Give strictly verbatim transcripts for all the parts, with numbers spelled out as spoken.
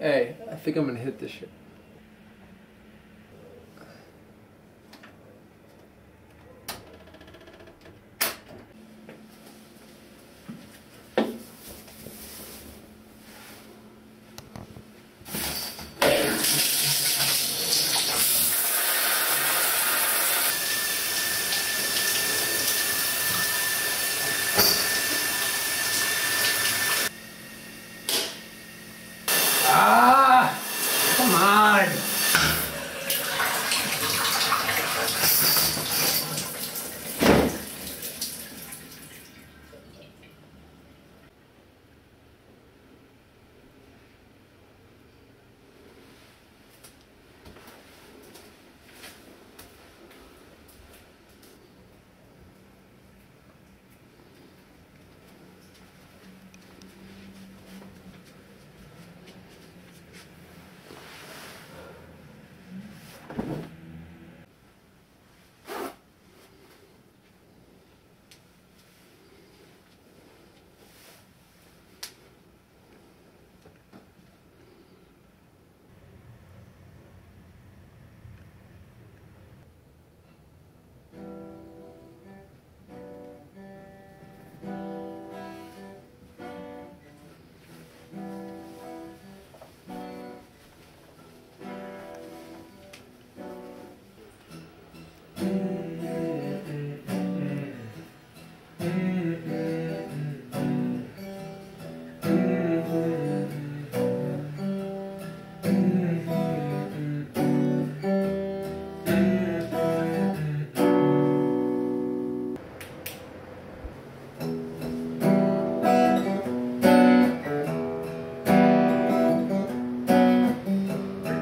Hey, I think I'm gonna hit this shit.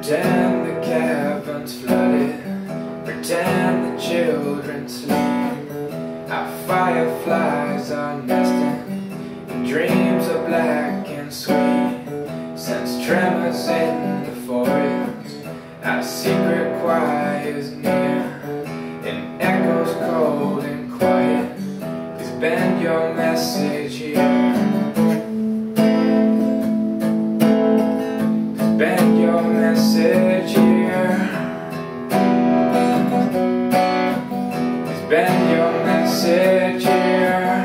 Pretend the cavern's flooded, pretend the children sleep. Our fireflies are nesting, and dreams are black and sweet. Sense tremors in the forest, our secret choir is near. In echoes cold and quiet, please bend your message here. Bend your message here. Please bend your message here.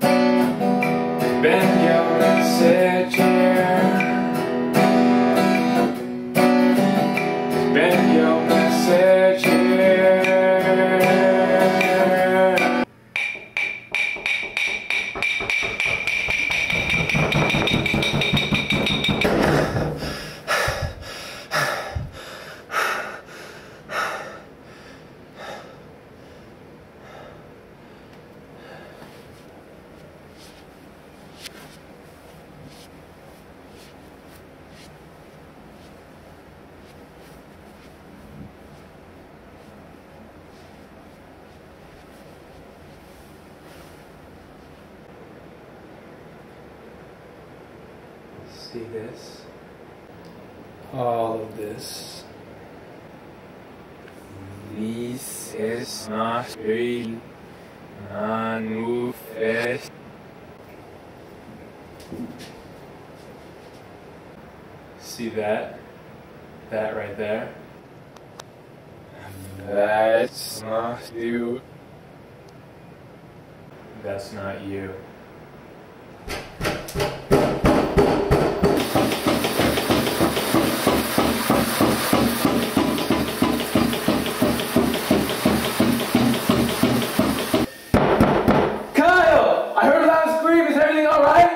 Please bend your message here. Please bend your message here. See this, all of this. This is not real. Non-move-est. See that? That right there? That's not you. That's not you. Kyle! I heard a loud scream. Is everything alright?